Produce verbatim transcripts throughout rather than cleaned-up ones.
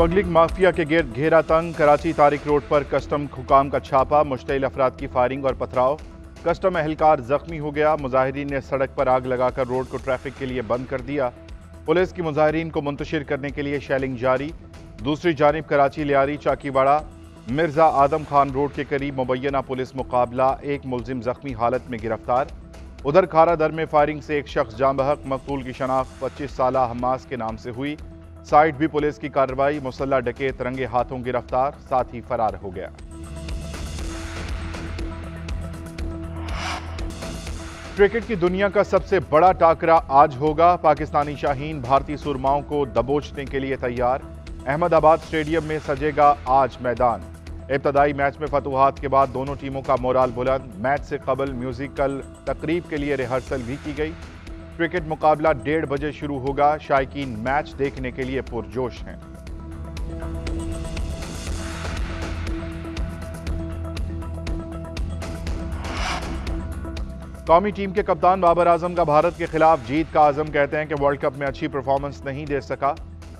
Smuggling mafia के गेट घेरा तंग। कराची तारिक रोड पर कस्टम हुकाम का छापा, मुश्तइल अफराद की फायरिंग और पथराव। कस्टम एहलकार जख्मी हो गया। मुजाहिरीन ने सड़क पर आग लगाकर रोड को ट्रैफिक के लिए बंद कर दिया। पुलिस की मुजाहिरीन को मुंतशिर करने के लिए शेलिंग जारी। दूसरी जानिब कराची लियारी चाकीवाड़ा मिर्जा आदम खान रोड के करीब मुबैना पुलिस मुकाबला, एक मुलजिम जख्मी हालत में गिरफ्तार। उधर खारा दर में फायरिंग से एक शख्स जान बहक, मकतूल की शनाख्त पच्चीस साला हमास के नाम से हुई। साइड भी पुलिस की कार्रवाई, मुसल्ला डकैत रंगे हाथों गिरफ्तार, साथ ही फरार हो गया। क्रिकेट की दुनिया का सबसे बड़ा टाकरा आज होगा। पाकिस्तानी शाहीन भारतीय सुरमाओं को दबोचने के लिए तैयार। अहमदाबाद स्टेडियम में सजेगा आज मैदान। इब्तदाई मैच में फतुहात के बाद दोनों टीमों का मोराल बुलंद। मैच से कबल म्यूजिकल तकरीब के लिए रिहर्सल भी की गई। क्रिकेट मुकाबला डेढ़ बजे शुरू होगा। शायकीन मैच देखने के लिए पुरजोश हैं। कौमी टीम के कप्तान बाबर आजम का भारत के खिलाफ जीत का आजम कहते हैं कि वर्ल्ड कप में अच्छी परफॉर्मेंस नहीं दे सका।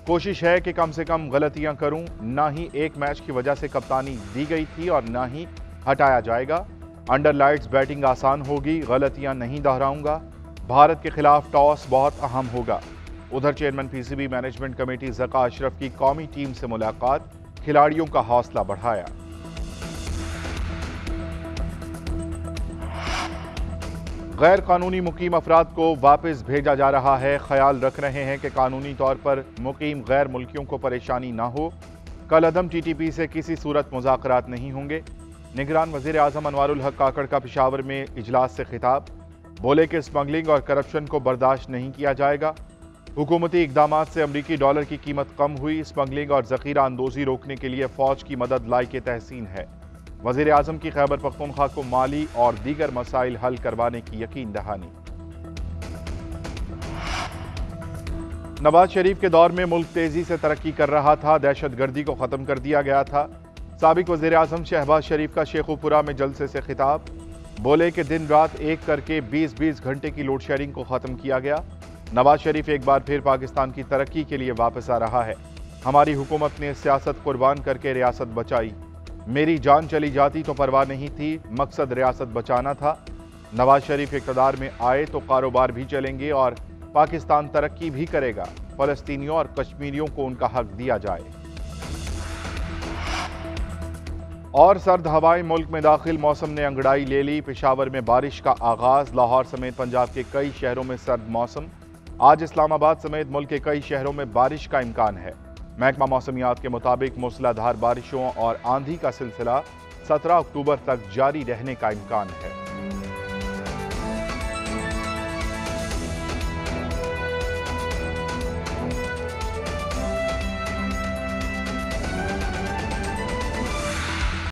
कोशिश है कि कम से कम गलतियां करूं। ना ही एक मैच की वजह से कप्तानी दी गई थी और ना ही हटाया जाएगा। अंडर लाइट्स बैटिंग आसान होगी, गलतियां नहीं दोहराऊंगा। भारत के खिलाफ टॉस बहुत अहम होगा। उधर चेयरमैन पीसीबी मैनेजमेंट कमेटी जका अशरफ की कौमी टीम से मुलाकात, खिलाड़ियों का हौसला बढ़ाया। गैर कानूनी मुकीम अफराद को वापस भेजा जा रहा है। ख्याल रख रहे हैं कि कानूनी तौर पर मुकीम गैर मुल्कियों को परेशानी ना हो। कल अदम टीटीपी से किसी सूरत मुज़ाकरात नहीं होंगे। निगरान वज़ीर आज़म अनवारुल हक काकड़ का पेशावर में इजलास से खिताब, बोले कि स्मगलिंग और करप्शन को बर्दाश्त नहीं किया जाएगा। हुकूमती इकदाम से अमरीकी डॉलर की कीमत कम हुई। स्मगलिंग और जखीरा अंदोजी रोकने के लिए फौज की मदद लायक तहसीन है। वज़ीर आज़म की खैबर पख्तूनख्वा को माली और दीगर मसाइल हल करवाने की यकीन दहानी। नवाज शरीफ के दौर में मुल्क तेजी से तरक्की कर रहा था। दहशतगर्दी को ख़त्म कर दिया गया था। साबिक वज़ीर आज़म शहबाज शरीफ का शेखुपुरा में जलसे से खिताब, बोले कि दिन रात एक करके बीस बीस घंटे की लोड शेयरिंग को ख़त्म किया गया। नवाज शरीफ एक बार फिर पाकिस्तान की तरक्की के लिए वापस आ रहा है। हमारी हुकूमत ने सियासत कुर्बान करके रियासत बचाई। मेरी जान चली जाती तो परवाह नहीं थी, मकसद रियासत बचाना था। नवाज शरीफ इक़्तिदार में आए तो कारोबार भी चलेंगे और पाकिस्तान तरक्की भी करेगा। फ़लस्तीनियों और कश्मीरियों को उनका हक दिया जाए। और सर्द हवाएं मुल्क में दाखिल, मौसम ने अंगड़ाई ले ली। पेशावर में बारिश का आगाज़। लाहौर समेत पंजाब के कई शहरों में सर्द मौसम। आज इस्लामाबाद समेत मुल्क के कई शहरों में बारिश का इम्कान है। महकमा मौसमियात के मुताबिक मूसलाधार बारिशों और आंधी का सिलसिला सत्रह अक्टूबर तक जारी रहने का इम्कान है।